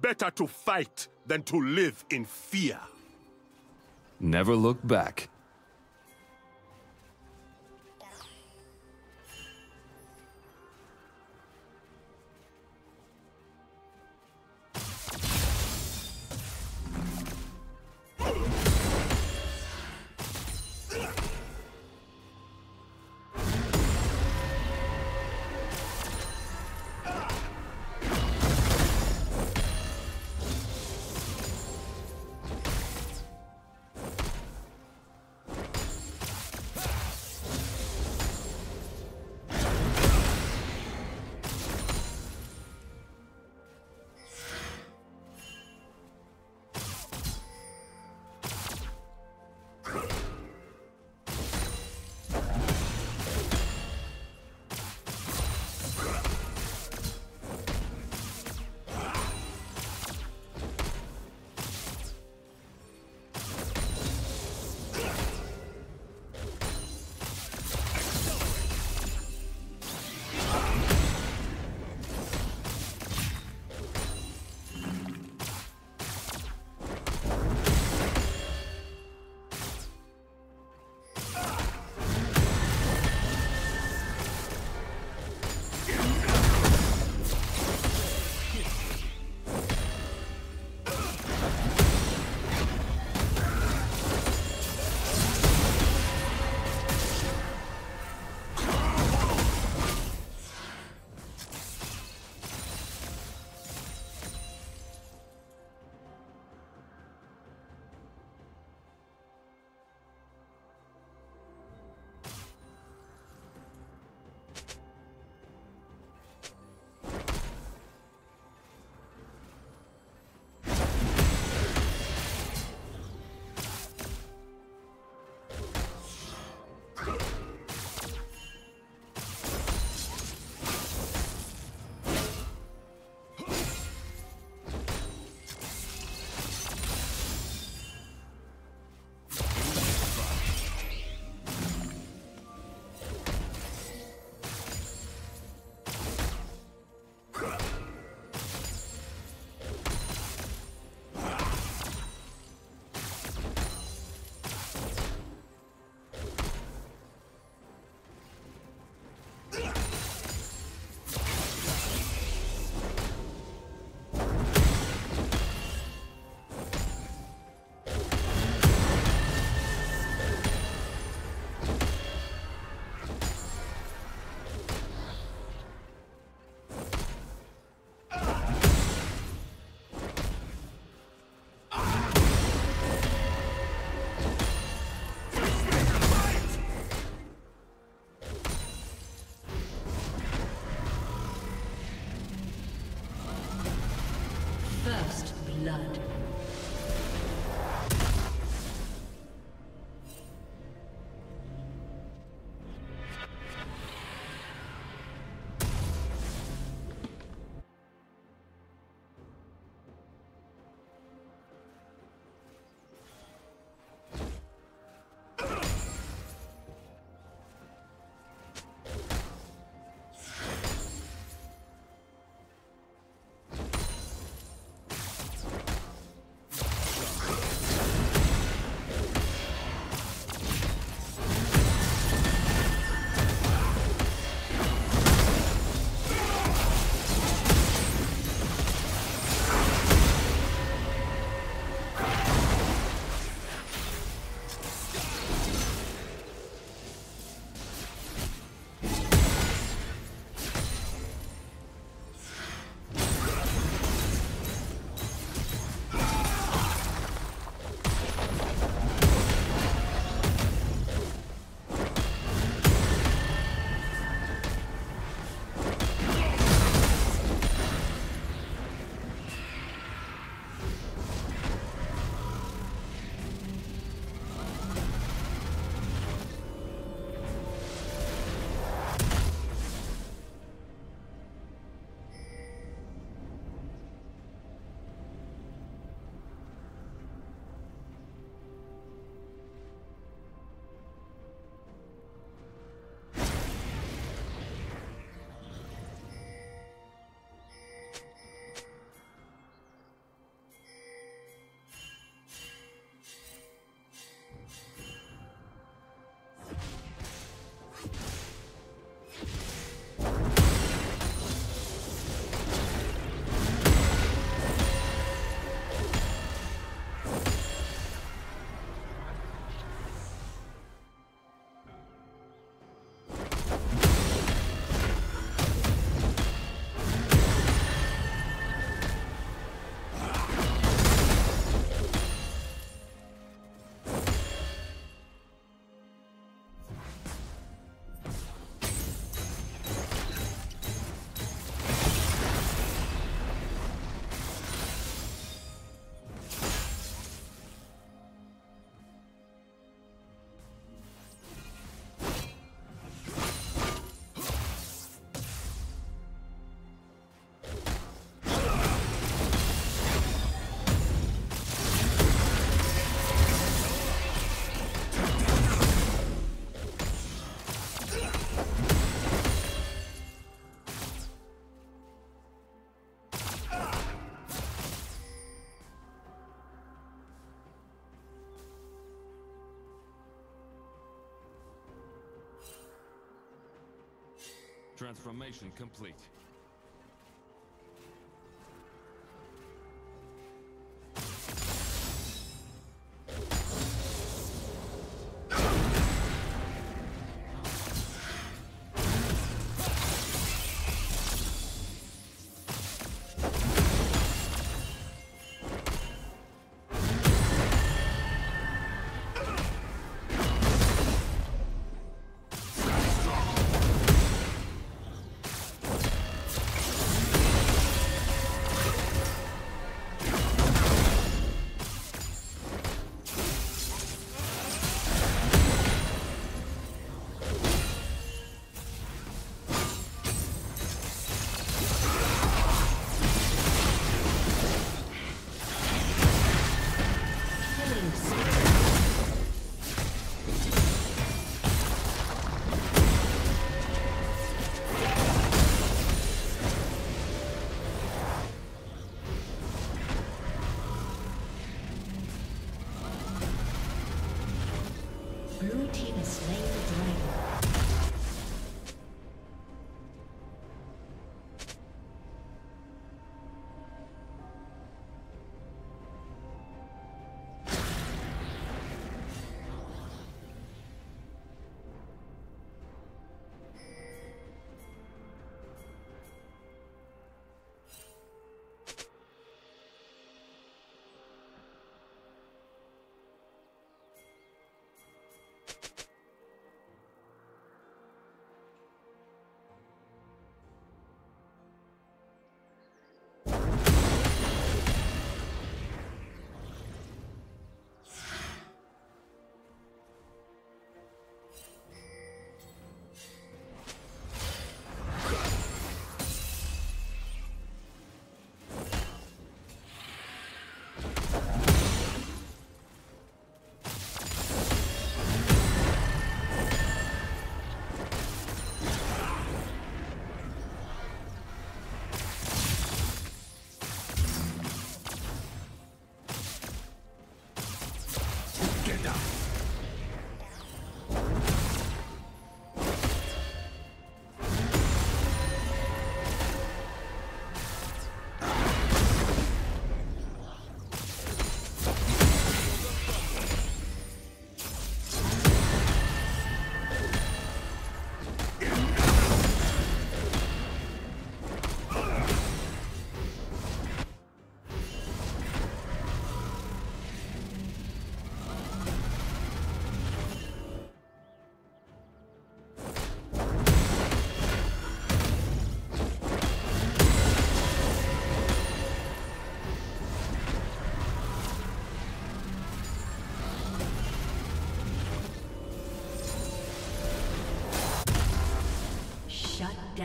Better to fight than to live in fear. Never look back. First blood. Transformation complete.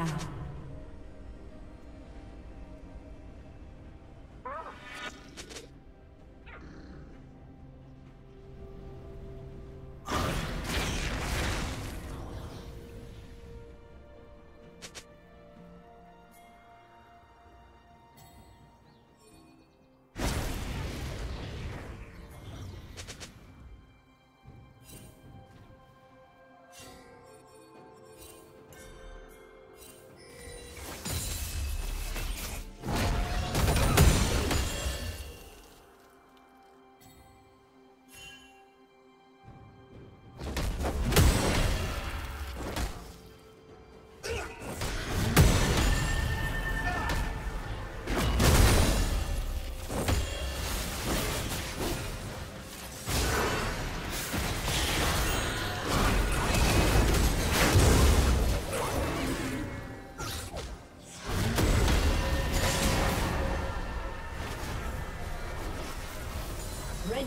Down. Red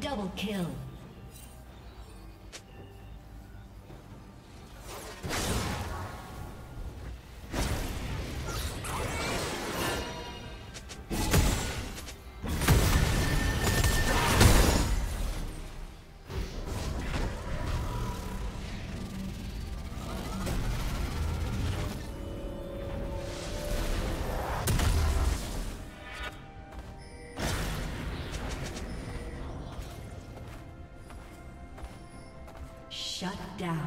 Double kill. Shut down.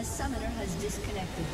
A summoner has disconnected.